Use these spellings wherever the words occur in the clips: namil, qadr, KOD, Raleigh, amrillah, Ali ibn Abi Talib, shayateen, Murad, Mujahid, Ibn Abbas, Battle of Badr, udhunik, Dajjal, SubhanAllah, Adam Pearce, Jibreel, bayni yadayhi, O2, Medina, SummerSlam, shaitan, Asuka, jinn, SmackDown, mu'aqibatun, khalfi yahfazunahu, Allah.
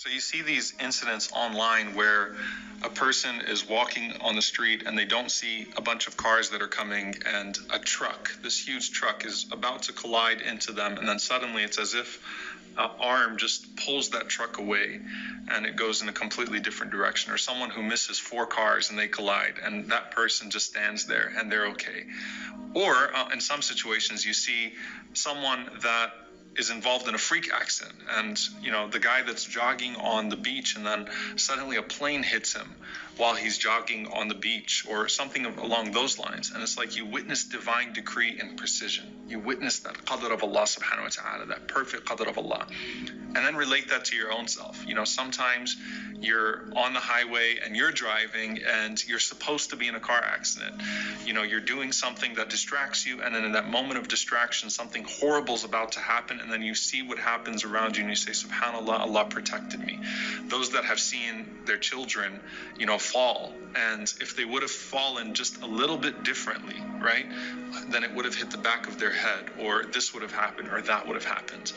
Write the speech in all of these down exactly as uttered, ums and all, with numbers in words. So you see these incidents online where a person is walking on the street and they don't see a bunch of cars that are coming, and a truck, this huge truck, is about to collide into them, and then suddenly it's as if an arm just pulls that truck away and it goes in a completely different direction. Or someone who misses four cars and they collide, and that person just stands there and they're okay. Or uh, in some situations you see someone that is involved in a freak accident, and you know, the guy that's jogging on the beach and then suddenly a plane hits him while he's jogging on the beach, or something along those lines. And it's like you witness divine decree and precision. You witness that qadr of Allah subhanahu wa ta'ala, that perfect qadr of Allah. And then relate that to your own self. You know, sometimes you're on the highway and you're driving and you're supposed to be in a car accident. You know, you're doing something that distracts you, and then in that moment of distraction, something horrible is about to happen, and then you see what happens around you and you say, SubhanAllah, Allah protected me. Those that have seen their children, you know, fall, and if they would have fallen just a little bit differently, right, then it would have hit the back of their head, or this would have happened, or that would have happened.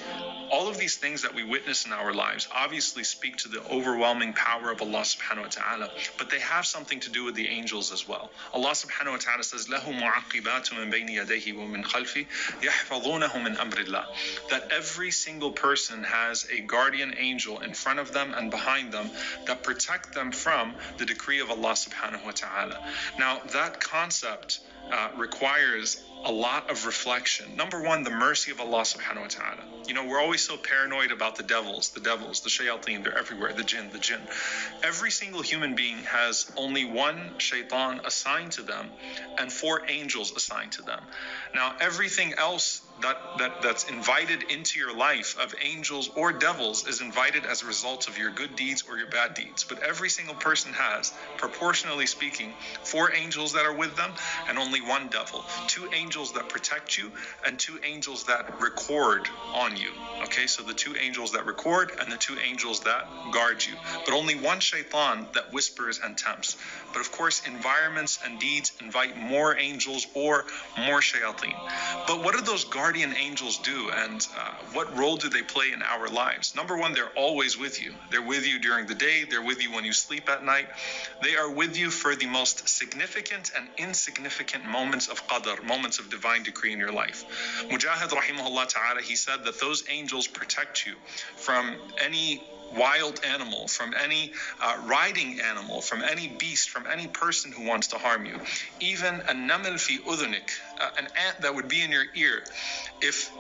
All of these things that we witness in our lives obviously speak to the overwhelming power of Allah subhanahu wa ta'ala, but they have something to do with the angels as well. Allah subhanahu wa ta'ala says, lahu mu'aqibatun min bayni yadayhi wa min khalfi yahfazunahu min amrillah, that every single person has a guardian angel in front of them and behind them that protect them from the decree of Allah subhanahu wa ta'ala. Now that concept uh, requires a lot of reflection. Number one, the mercy of Allah subhanahu wa ta'ala. You know, we're always so paranoid about the devils, the devils, the shayateen, they're everywhere, the jinn, the jinn. Every single human being has only one shaitan assigned to them and four angels assigned to them. Now, everything else that, that that's invited into your life of angels or devils is invited as a result of your good deeds or your bad deeds. But every single person has, proportionally speaking, four angels that are with them and only one devil. Two angels Angels that protect you and two angels that record on you. Okay, so the two angels that record and the two angels that guard you, but only one shaitan that whispers and tempts. But of course, environments and deeds invite more angels or more shayateen. But what do those guardian angels do, and uh, what role do they play in our lives? Number one, they're always with you. They're with you during the day, they're with you when you sleep at night. They are with you for the most significant and insignificant moments of qadr, moments of Of divine decree in your life. Mujahid rahimahullah ta'ala, he said that those angels protect you from any wild animal, from any uh, riding animal, from any beast, from any person who wants to harm you. Even a namil fi udhunik, an ant that would be in your ear, if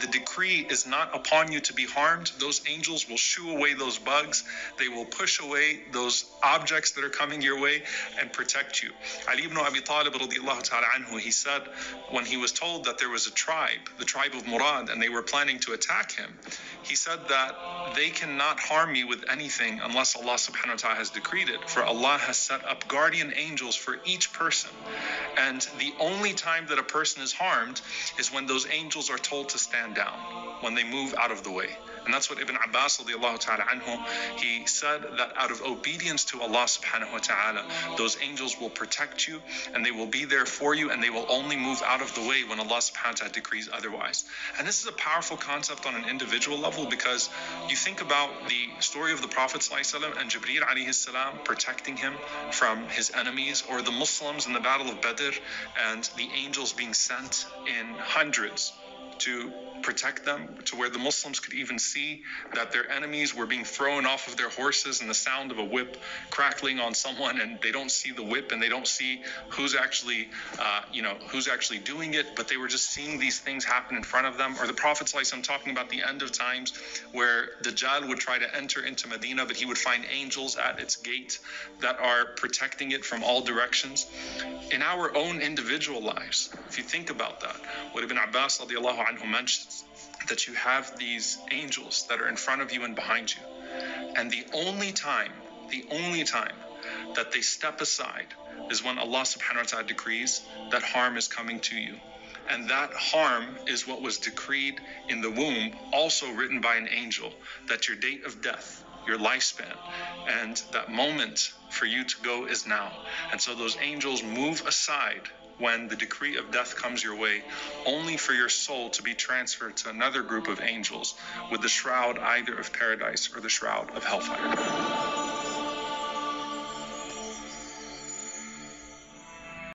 the decree is not upon you to be harmed, those angels will shoo away those bugs, they will push away those objects that are coming your way and protect you. Ali ibn Abi Talib radiallahu ta'ala anhu, he said, when he was told that there was a tribe, the tribe of Murad, and they were planning to attack him, he said that they cannot harm me with anything unless Allah subhanahu wa ta'ala has decreed it, for Allah has set up guardian angels for each person. And the only time that a person is harmed is when those angels are told to stand down, when they move out of the way. And that's what Ibn Abbas radiallahu ta'ala anhu, he said that out of obedience to Allah subhanahu wa ta'ala, those angels will protect you and they will be there for you, and they will only move out of the way when Allah subhanahu wa ta'ala decrees otherwise. And this is a powerful concept on an individual level, because you think about the story of the Prophet sallallahu alaihi wasallam and Jibreel alayhi salam protecting him from his enemies, or the Muslims in the Battle of Badr and the angels being sent in hundreds to protect them, to where the Muslims could even see that their enemies were being thrown off of their horses and the sound of a whip crackling on someone, and they don't see the whip and they don't see who's actually uh, you know, who's actually doing it, but they were just seeing these things happen in front of them. Or the Prophet sallallahu alaihi wasallam talking about the end of times where Dajjal would try to enter into Medina, but he would find angels at its gate that are protecting it from all directions. In our own individual lives, if you think about that, what Ibn Abbas radiallahu anhu mentions, that you have these angels that are in front of you and behind you. And the only time, the only time that they step aside is when Allah subhanahu wa ta'ala decrees that harm is coming to you. And that harm is what was decreed in the womb, also written by an angel, that your date of death, your lifespan, and that moment for you to go is now. And so those angels move aside when the decree of death comes your way, only for your soul to be transferred to another group of angels with the shroud either of paradise or the shroud of hellfire.